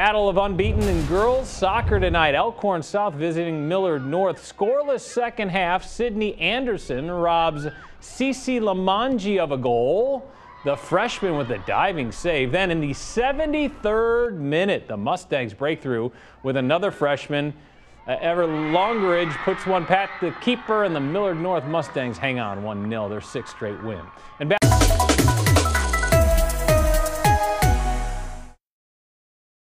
Battle of unbeaten in girls soccer tonight. Elkhorn South visiting Millard North. Scoreless second half. Sydney Anderson robs C. C. Lamangi of a goal. The freshman with a diving save. Then in the 73rd minute, the Mustangs break through with another freshman. Ever Longridge puts one past the keeper, and the Millard North Mustangs hang on 1-0, their sixth straight win. And